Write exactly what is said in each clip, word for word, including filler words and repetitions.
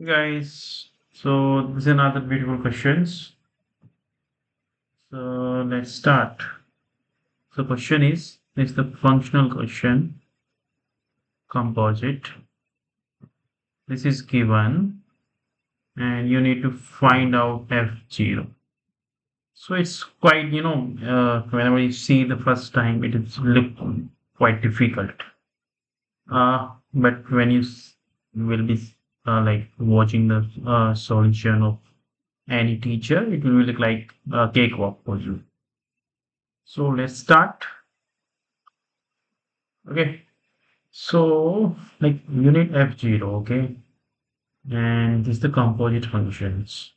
Guys, so this is another beautiful questions. So let's start. So question is, it's the functional question, composite. This is given and you need to find out F zero. So it's quite, you know, uh, whenever you see the first time, it is look quite difficult. Uh, but when you will be uh, like watching the uh, solution of any teacher, it will look like a cakewalk for you. So let's start. Okay. So like you need F zero, okay, and this is the composite functions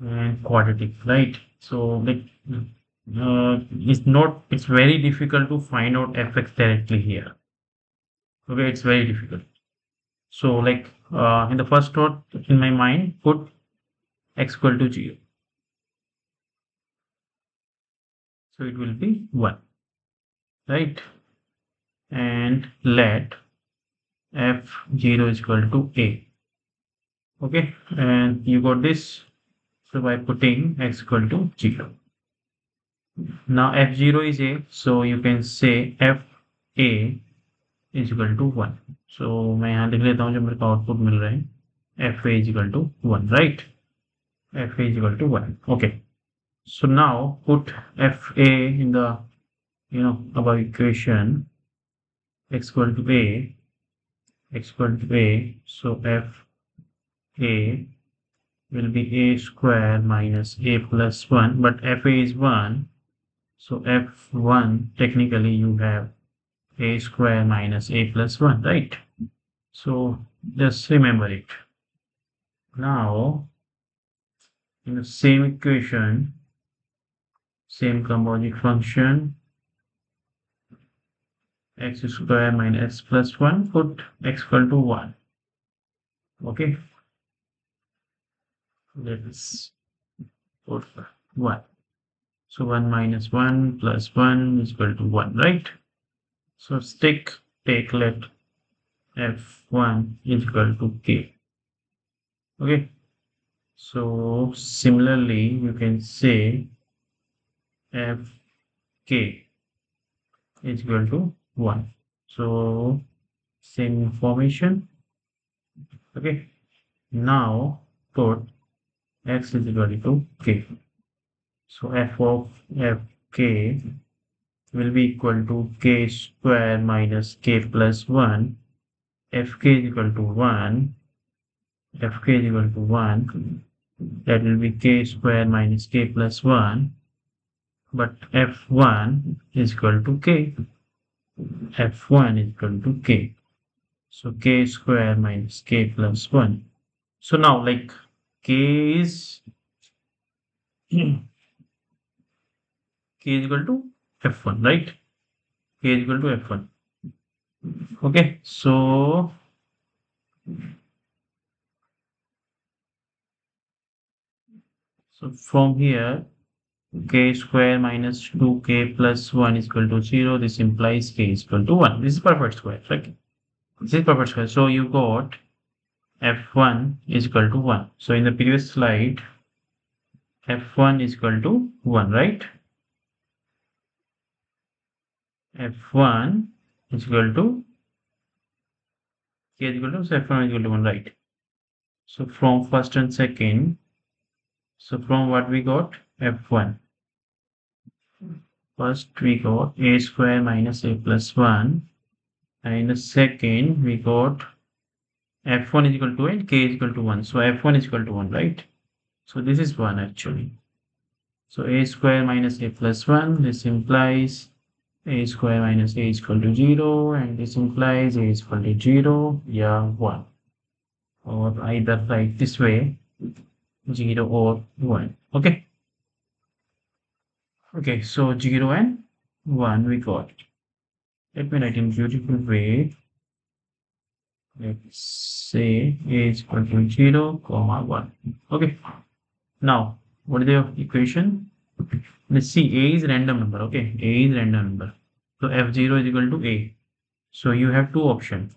and quadratic, right? So like uh, it's not it's very difficult to find out f(x) directly here, okay? It's very difficult. So like uh, in the first thought in my mind, put x equal to zero, so it will be one, right? And let f zero is equal to a, okay? And you got this, so by putting x equal to zero. Now f zero is a, so you can say f a is equal to one. So मैं यहाँ लिख लेता हूँ, जब मेरे को output मिल रहा है f a is equal to one, right? f a is equal to one, okay? So now put f a in the, you know, above equation. X equal to a, x equal to a, so f a will be a square minus a plus one, but f a is one, so f one technically you have a square minus a plus one, right? So just remember it. Now in the same equation, same composite function, x square minus x plus one, put x equal to one, okay? Let's put one, so one minus one plus one is equal to one, right? So stick take let f one is equal to k, okay? So similarly you can say f k is equal to one, so same information, okay? Now put x is equal to k, so f of f k will be equal to k square minus k plus one, f k is equal to one, f k is equal to one, that will be k square minus k plus one, but f one is equal to k, f one is equal to k, so k square minus k plus one. So now like k is k is equal to f one, right? K is equal to f one, okay? So so from here k square minus two k plus one is equal to zero. This implies k is equal to one. This is perfect square, right? This is perfect square. So you got f one is equal to one. So in the previous slide, f one is equal to one, right? f one is equal to k is equal to, so f one is equal to one, right? So from first and second, so from what we got, f one. First we got a square minus a plus one, and in the second we got f one is equal to and k is equal to one, so f one is equal to one, right? So this is one actually. So a square minus a plus one, this implies a square minus a is equal to zero, and this implies a is equal to zero, yeah, one, or either like this way, zero or one, okay? Okay, so zero and one we got. Let me write in beautiful way. Let's say a is equal to zero comma one. Okay. Now what is the equation? Let's see, a is random number. Okay, a is random number. So f zero is equal to a. So you have two options.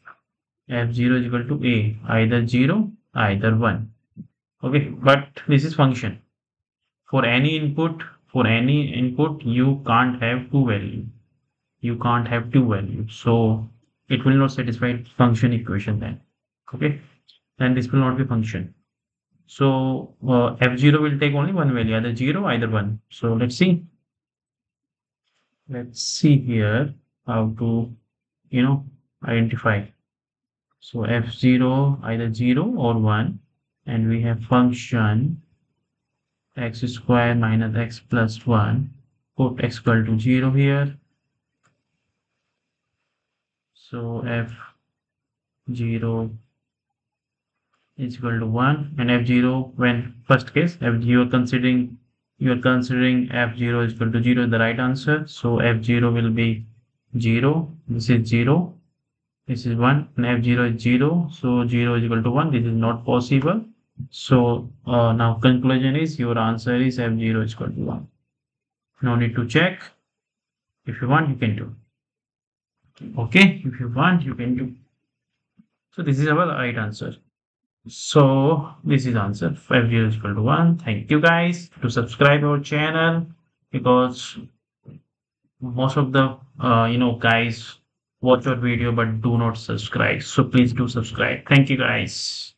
f zero is equal to a, either zero either one. Okay, but this is function. For any input, for any input, you can't have two value. You can't have two values. So it will not satisfy function equation then. Okay, then this will not be function. So uh, f zero will take only one value, either zero, either one. So let's see. Let's see here how to, you know, identify. So f zero either zero or one, and we have function x square minus x plus one, put x equal to zero here. So f zero is equal to one, and f zero, when first case f you are considering you are considering f zero is equal to zero, the right answer. So f zero will be zero, this is zero, this is one, and f zero is zero, so zero is equal to one. This is not possible. So uh, now conclusion is your answer is f zero is equal to one. No need to check. If you want, you can do. Okay, if you want, you can do. So this is our right answer. So this is answer, f zero is equal to one. Thank you guys to subscribe our channel, because most of the uh, you know guys watch our video but do not subscribe. So please do subscribe. Thank you guys.